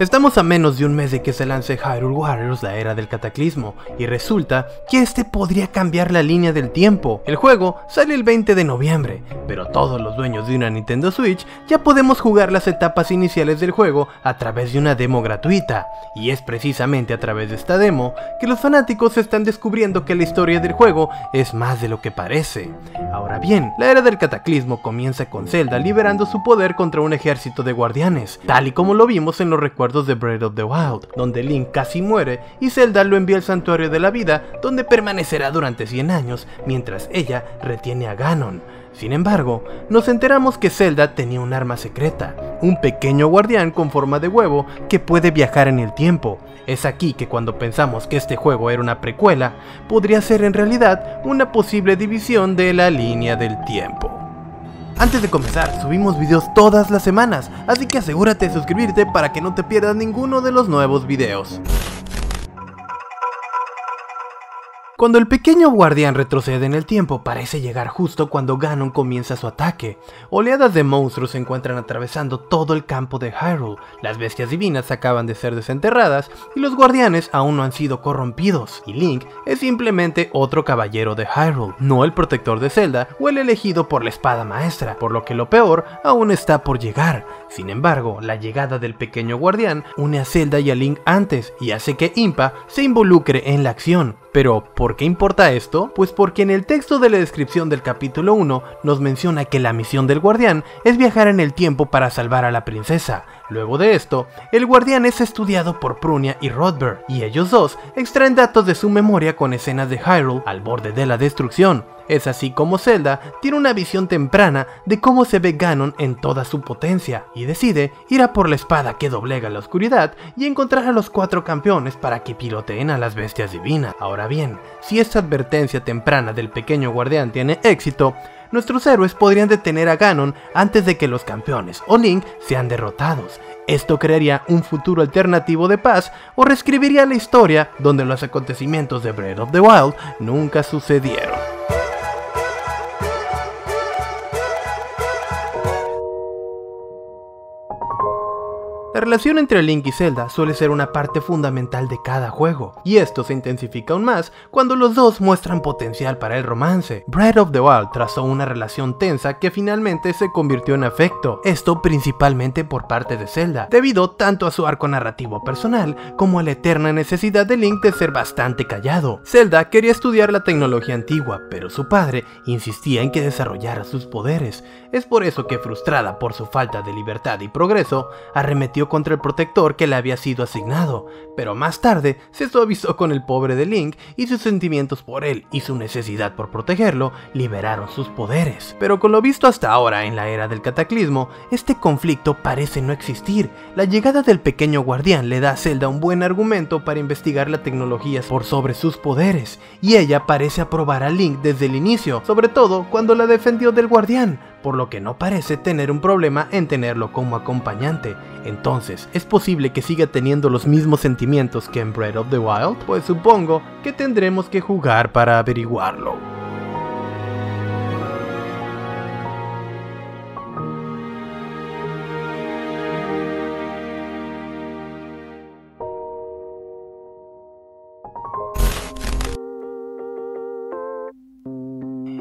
Estamos a menos de un mes de que se lance Hyrule Warriors la era del cataclismo, y resulta que este podría cambiar la línea del tiempo. El juego sale el 20 de noviembre, pero todos los dueños de una Nintendo Switch ya podemos jugar las etapas iniciales del juego a través de una demo gratuita, y es precisamente a través de esta demo que los fanáticos están descubriendo que la historia del juego es más de lo que parece. Ahora bien, la era del cataclismo comienza con Zelda liberando su poder contra un ejército de guardianes, tal y como lo vimos en los recuerdos de Breath of the Wild, donde Link casi muere y Zelda lo envía al Santuario de la Vida, donde permanecerá durante 100 años mientras ella retiene a Ganon. Sin embargo, nos enteramos que Zelda tenía un arma secreta, un pequeño guardián con forma de huevo que puede viajar en el tiempo. Es aquí que cuando pensamos que este juego era una precuela, podría ser en realidad una posible división de la línea del tiempo. Antes de comenzar, subimos videos todas las semanas, así que asegúrate de suscribirte para que no te pierdas ninguno de los nuevos videos. Cuando el pequeño guardián retrocede en el tiempo, parece llegar justo cuando Ganon comienza su ataque. Oleadas de monstruos se encuentran atravesando todo el campo de Hyrule, las bestias divinas acaban de ser desenterradas y los guardianes aún no han sido corrompidos, y Link es simplemente otro caballero de Hyrule, no el protector de Zelda o el elegido por la espada maestra, por lo que lo peor aún está por llegar. Sin embargo, la llegada del pequeño guardián une a Zelda y a Link antes y hace que Impa se involucre en la acción. Pero, ¿por qué importa esto? Pues porque en el texto de la descripción del capítulo 1 nos menciona que la misión del guardián es viajar en el tiempo para salvar a la princesa. Luego de esto, el guardián es estudiado por Prunia y Rodberg, y ellos dos extraen datos de su memoria con escenas de Hyrule al borde de la destrucción. Es así como Zelda tiene una visión temprana de cómo se ve Ganon en toda su potencia, y decide ir a por la espada que doblega la oscuridad y encontrar a los 4 campeones para que piloteen a las bestias divinas. Ahora bien, si esta advertencia temprana del pequeño guardián tiene éxito, nuestros héroes podrían detener a Ganon antes de que los campeones o Link sean derrotados. Esto crearía un futuro alternativo de paz o reescribiría la historia donde los acontecimientos de Breath of the Wild nunca sucedieron. La relación entre Link y Zelda suele ser una parte fundamental de cada juego, y esto se intensifica aún más cuando los dos muestran potencial para el romance. Breath of the Wild trazó una relación tensa que finalmente se convirtió en afecto, esto principalmente por parte de Zelda, debido tanto a su arco narrativo personal como a la eterna necesidad de Link de ser bastante callado. Zelda quería estudiar la tecnología antigua, pero su padre insistía en que desarrollara sus poderes. Es por eso que, frustrada por su falta de libertad y progreso, arremetió contra el protector que le había sido asignado, pero más tarde se suavizó con el pobre de Link, y sus sentimientos por él y su necesidad por protegerlo liberaron sus poderes. Pero con lo visto hasta ahora en la era del cataclismo, este conflicto parece no existir. La llegada del pequeño guardián le da a Zelda un buen argumento para investigar la tecnología por sobre sus poderes, y ella parece aprobar a Link desde el inicio, sobre todo cuando la defendió del guardián, por lo que no parece tener un problema en tenerlo como acompañante. Entonces, ¿es posible que siga teniendo los mismos sentimientos que en Breath of the Wild? Pues supongo que tendremos que jugar para averiguarlo.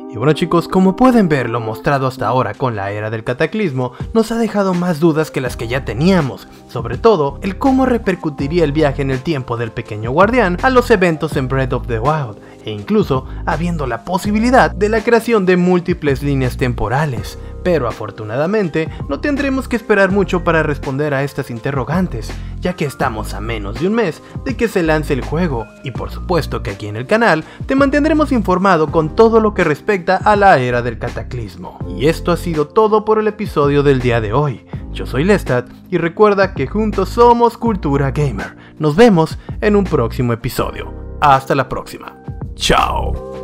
Y bueno chicos, como pueden ver, lo mostrado hasta ahora con la era del cataclismo nos ha dejado más dudas que las que ya teníamos, sobre todo el cómo repercutiría el viaje en el tiempo del pequeño guardián a los eventos en Breath of the Wild, e incluso habiendo la posibilidad de la creación de múltiples líneas temporales. Pero afortunadamente no tendremos que esperar mucho para responder a estas interrogantes, ya que estamos a menos de un mes de que se lance el juego, y por supuesto que aquí en el canal te mantendremos informado con todo lo que respecta a la era del cataclismo. Y esto ha sido todo por el episodio del día de hoy. Yo soy Lestat y recuerda que juntos somos Cultura Gamer. Nos vemos en un próximo episodio. Hasta la próxima. Chao.